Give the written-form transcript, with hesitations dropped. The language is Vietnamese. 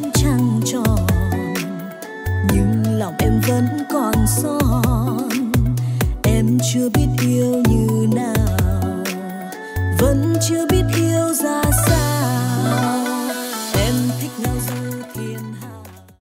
ngón trăng tròn, nhưng lòng em vẫn còn son. Em chưa biết yêu như nào, vẫn chưa biết yêu ra sao.